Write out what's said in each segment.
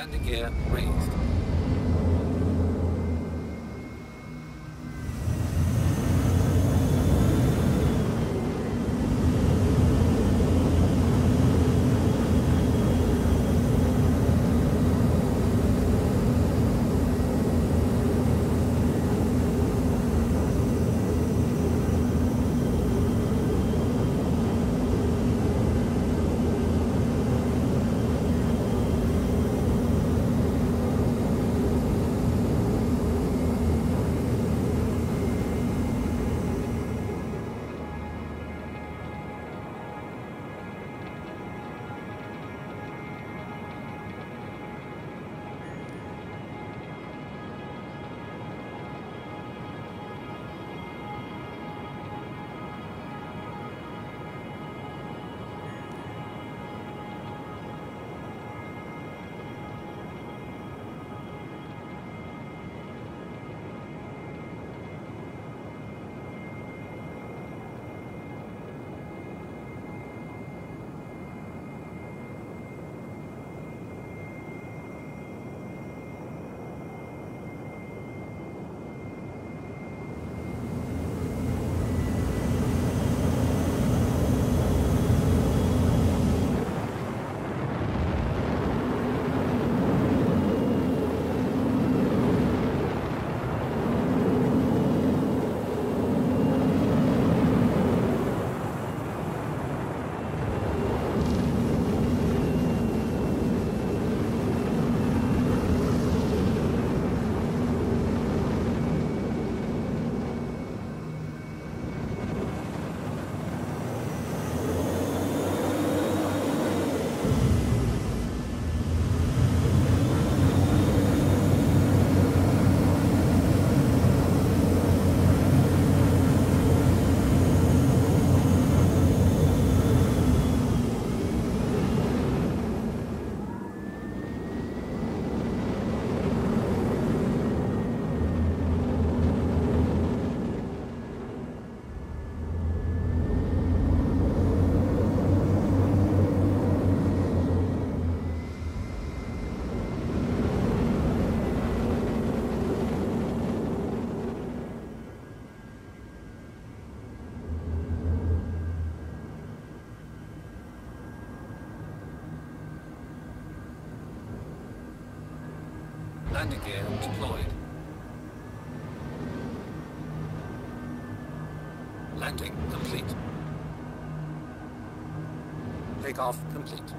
landing gear raised. Landing gear deployed. Landing complete. Takeoff complete.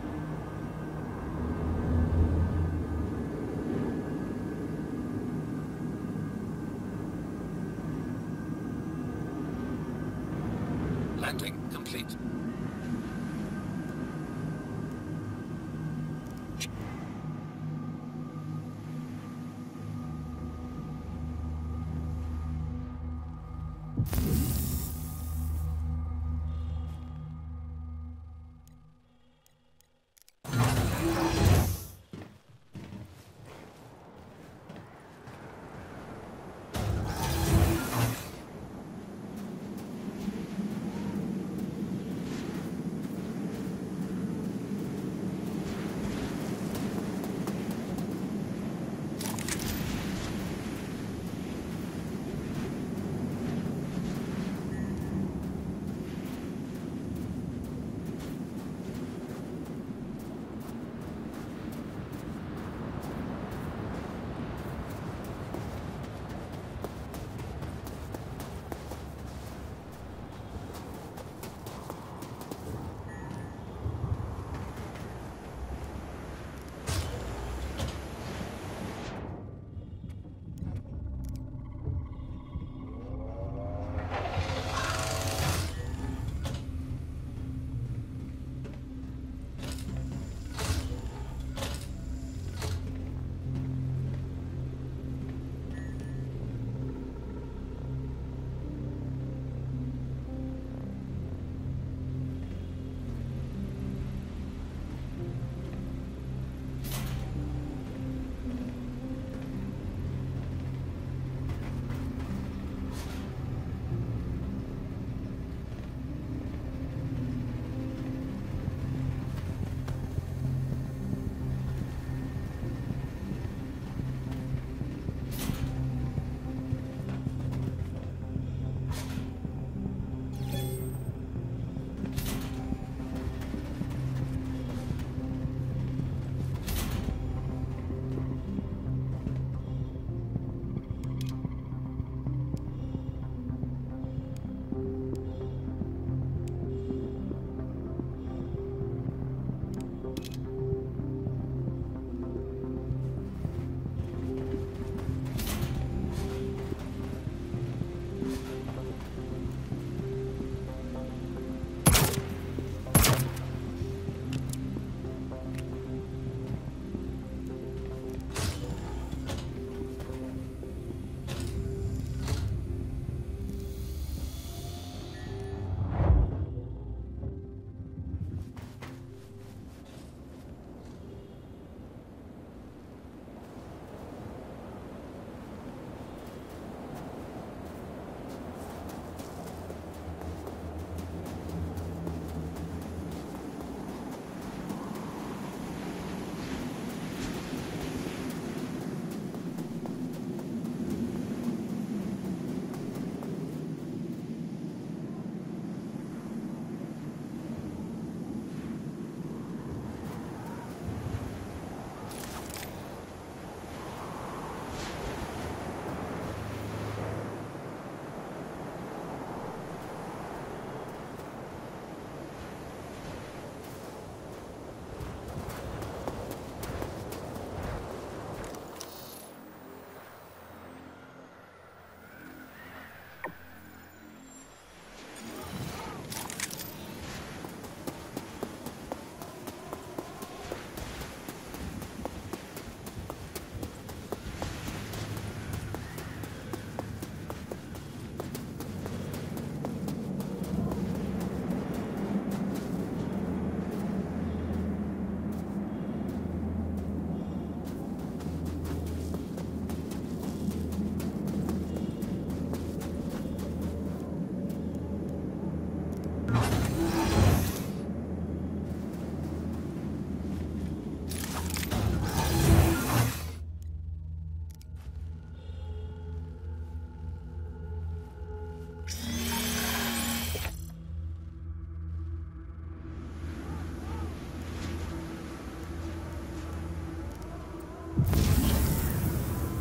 Landing complete.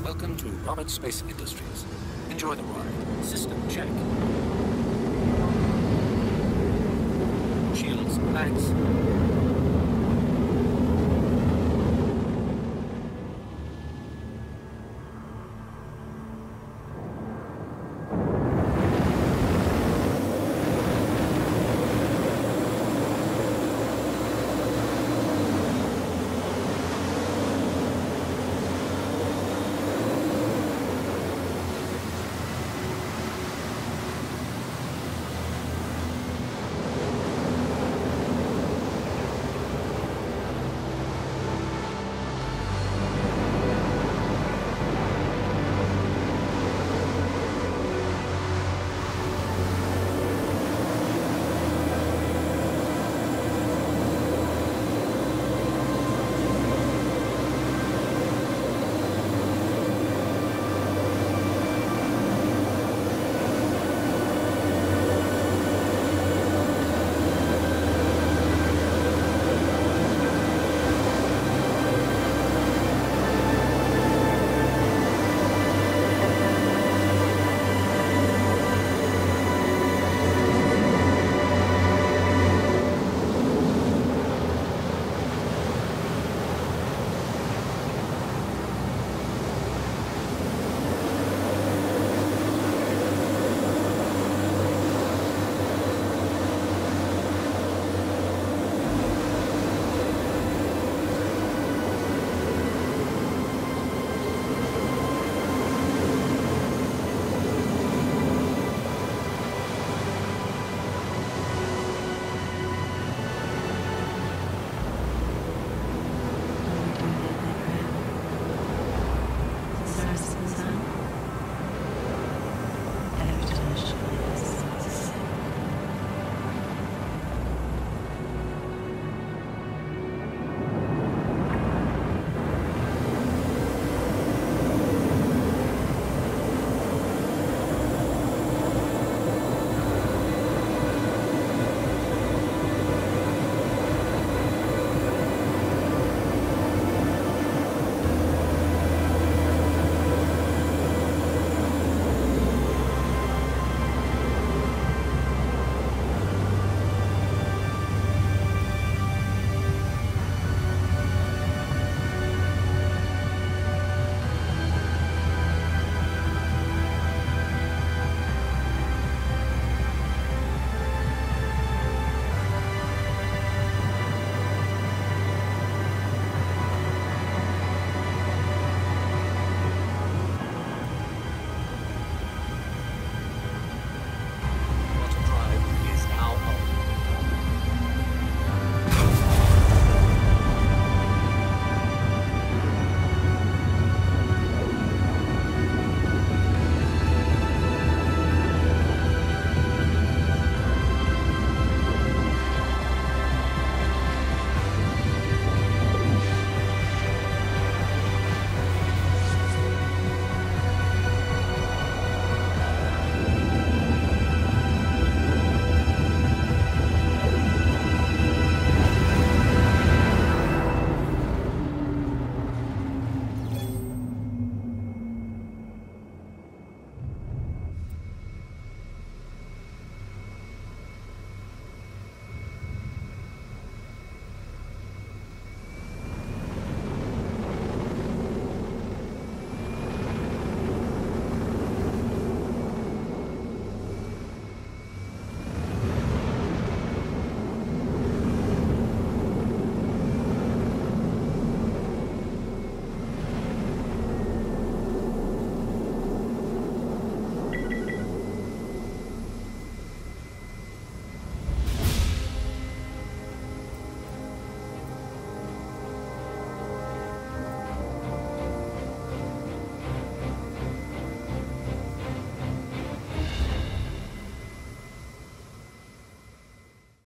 Welcome to Robert Space Industries. Enjoy the ride. System check. Shields max.